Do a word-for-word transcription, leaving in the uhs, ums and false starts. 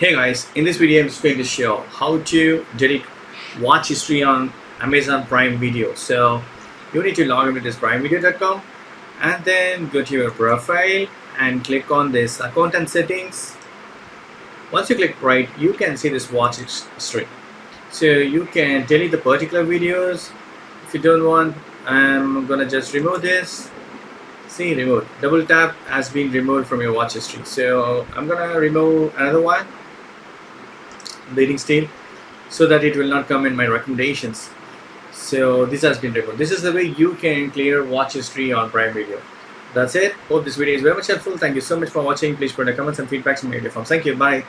Hey guys, in this video I'm just going to show how to delete watch history on Amazon Prime Video. So you need to log into this prime video dot com and then go to your profile and click on this account and settings. Once you click right, you can see this watch history. So you can delete the particular videos if you don't want. I'm gonna just remove this. See, removed. Double tap has been removed from your watch history. So I'm gonna remove another one, bleeding steel, so that it will not come in my recommendations. So this has been removed. This is the way you can clear watch history on Prime Video. That's it. Hope this video is very much helpful. Thank you so much for watching. Please put your comments and feedbacks in my video form. Thank you. Bye.